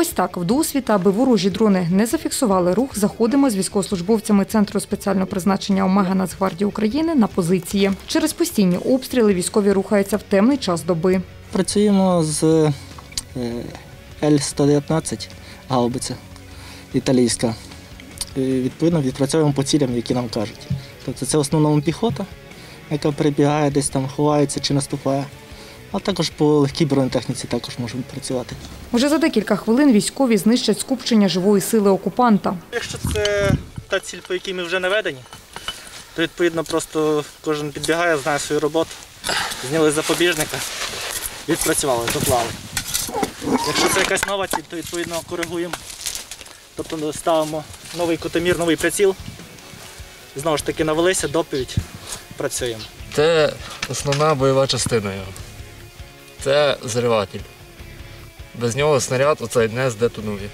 Ось так, вдосвіта, аби ворожі дрони не зафіксували рух, заходимо з військовослужбовцями Центру спеціального призначення ОМЕГА Нацгвардії України на позиції. Через постійні обстріли військові рухаються в темний час доби. Працюємо з Л-119, гаубиця італійська. Відповідно, відпрацьовуємо по цілям, які нам кажуть. Тобто це в основному піхота, яка прибігає, десь там ховається чи наступає. А також по легкій бронетехніці також можемо працювати. Уже за декілька хвилин військові знищать скупчення живої сили окупанта. Якщо це та ціль, по якій ми вже наведені, то відповідно просто кожен підбігає, знає свою роботу, зняли запобіжника, відпрацювали, доклали. Якщо це якась нова ціль, то відповідно коригуємо, тобто ставимо новий кутомір, новий приціл, знову ж таки навелися, доповідь, працюємо. Це основна бойова частина його. Це зриватель. Без нього снаряд оцей не здетонує.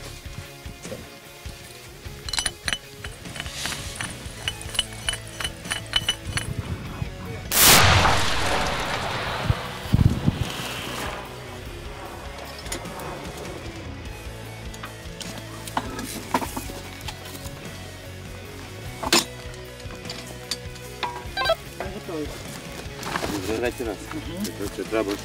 Третій раз. Треба бути.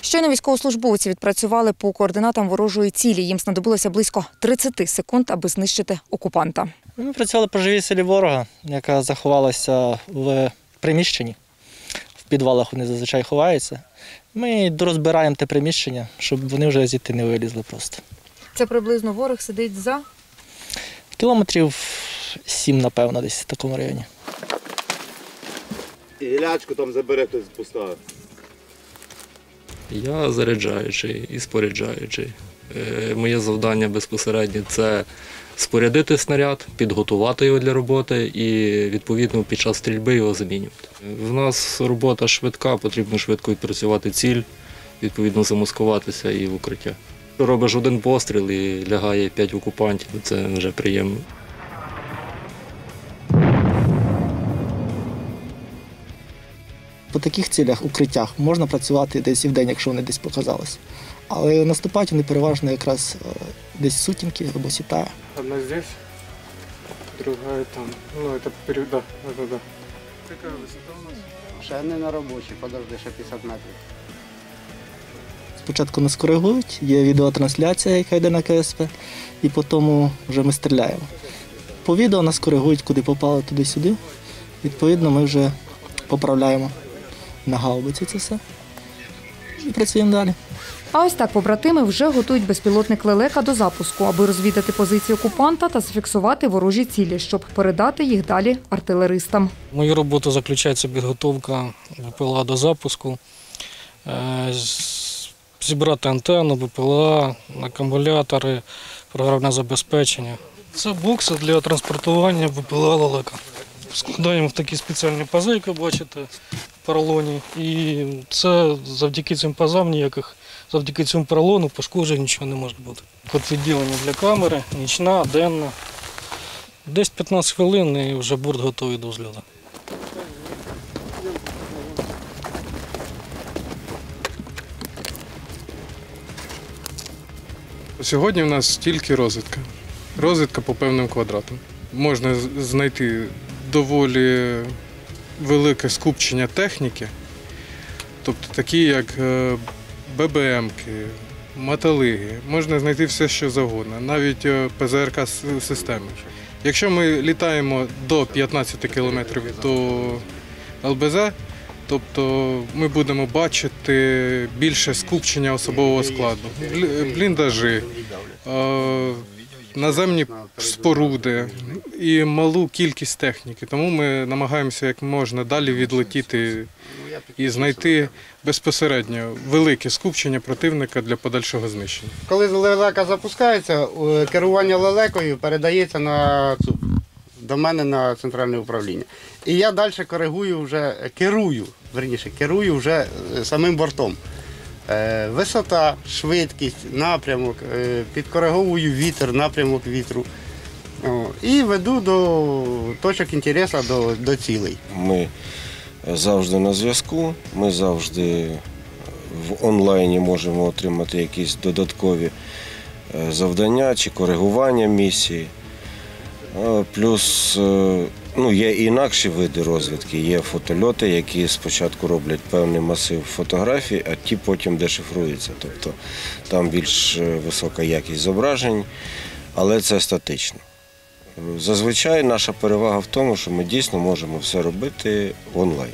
Щойно військовослужбовці відпрацювали по координатам ворожої цілі. Їм знадобилося близько 30 секунд, аби знищити окупанта. Ми працювали по живій силі ворога, яка заховалася в приміщенні. В підвалах вони зазвичай ховаються. Ми дорозбираємо те приміщення, щоб вони вже звідти не вилізли просто. Це приблизно ворог сидить за? Кілометрів 7, напевно, десь в такому районі. І гілячку там забере, хтось поставив. Я заряджаючий і споряджаючий. Моє завдання безпосередньо – це спорядити снаряд, підготувати його для роботи і, відповідно, під час стрільби його замінювати. В нас робота швидка, потрібно швидко відпрацювати ціль, відповідно замаскуватися і в укриття. Робиш один постріл і лягає 5 окупантів, це вже приємно. По таких цілях, укриттях, можна працювати десь і вдень, якщо вони десь показалися. Але наступають вони переважно якраз десь сутінки або сітає. Одна здесь, друга там. Ну, це період, да, да, да. Яка висота у нас? Ще не на робочій, подожди, ще 50 метрів. Спочатку нас коригують, є відеотрансляція, яка йде на КСП, і потім вже ми стріляємо. По відео нас коригують, куди попали, туди-сюди. Відповідно, ми вже поправляємо на гаубиці це все і працюємо далі. А ось так побратими вже готують безпілотник «Лелека» до запуску, аби розвідати позиції окупанта та зафіксувати ворожі цілі, щоб передати їх далі артилеристам. Мою роботу заключається підготовка БПЛА до запуску, зібрати антенну, БПЛА, акумулятори, програмне забезпечення. Це бокси для транспортування БПЛА «Лелека». Складаємо в такі спеціальні пази, як ви бачите, в поролоні. І це завдяки цим пазам ніяких, завдяки цьому поролону пошкоджень нічого не може бути. От відділення для камери, нічна, денна. Десь 15 хвилин і вже борт готовий до взльоту. Сьогодні в нас тільки розвідка. Розвідка по певним квадратам. Можна знайти доволі велике скупчення техніки, тобто такі як ББМки, мотолиги, можна знайти все, що завгодно, навіть ПЗРК-системи. Якщо ми літаємо до 15 кілометрів до ЛБЗ, тобто ми будемо бачити більше скупчення особового складу, бліндажі, наземні споруди і малу кількість техніки, тому ми намагаємося як можна далі відлетіти і знайти безпосередньо велике скупчення противника для подальшого знищення. Коли «Лелека» запускається, керування «Лелекою» передається на ЦУП, до мене на центральне управління. І я далі керую вже самим бортом. висота, швидкість, напрямок, підкориговую вітер, напрямок вітру. І веду до точок інтересу, до цілей. Ми завжди на зв'язку, ми завжди в онлайні можемо отримати якісь додаткові завдання чи коригування місії. Плюс є інакші види розвідки, є фотольоти, які спочатку роблять певний масив фотографій, а ті потім дешифруються. Тобто там більш висока якість зображень, але це статично. Зазвичай наша перевага в тому, що ми дійсно можемо все робити онлайн.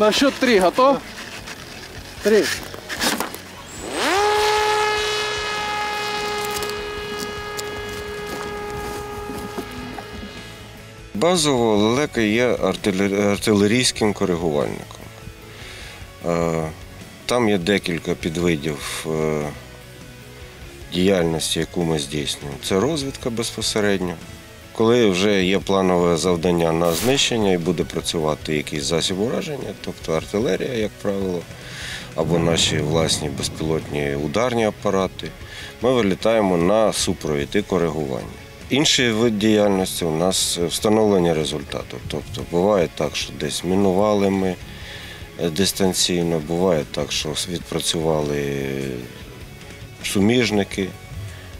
На счет 3 готов? 3. Базово Лелека є артилерійським коригувальником. Там є декілька підвидів діяльності, яку ми здійснюємо. Це розвідка безпосередньо. Коли вже є планове завдання на знищення і буде працювати якийсь засіб ураження, тобто артилерія, як правило, або наші власні безпілотні ударні апарати, ми вилітаємо на супровід і коригування. Інший вид діяльності у нас встановлення результату. Тобто буває так, що десь мінували ми дистанційно, буває так, що відпрацювали суміжники.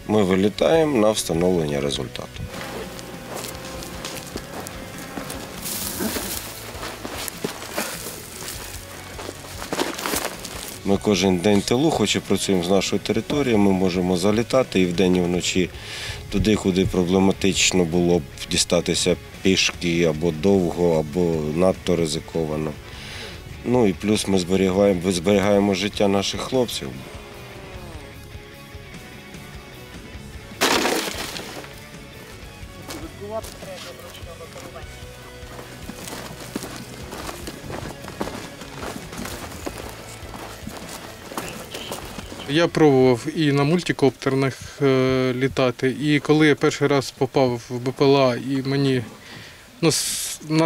Ми вилітаємо на встановлення результату. Ми кожен день тилу, хоч і працюємо з нашої території, ми можемо залітати і вдень, і вночі туди, куди проблематично було б дістатися пішки або довго, або надто ризиковано. Ну і плюс ми зберігаємо життя наших хлопців. Я пробував і на мультикоптерних літати, і коли я перший раз попав в БПЛА і мені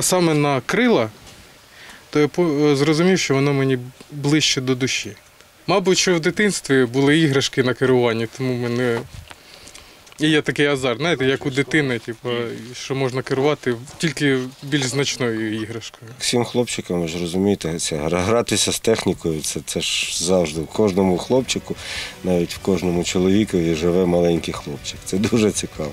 саме на крила, то я зрозумів, що воно мені ближче до душі. Мабуть, що в дитинстві були іграшки на керуванні, тому мене є такий азарт, знаєте, як у дитини, що можна керувати тільки більш значною іграшкою. Всім хлопчикам, ви ж розумієте, гратися з технікою, це ж завжди в кожному хлопчику, навіть в кожному чоловікові живе маленький хлопчик. Це дуже цікаво.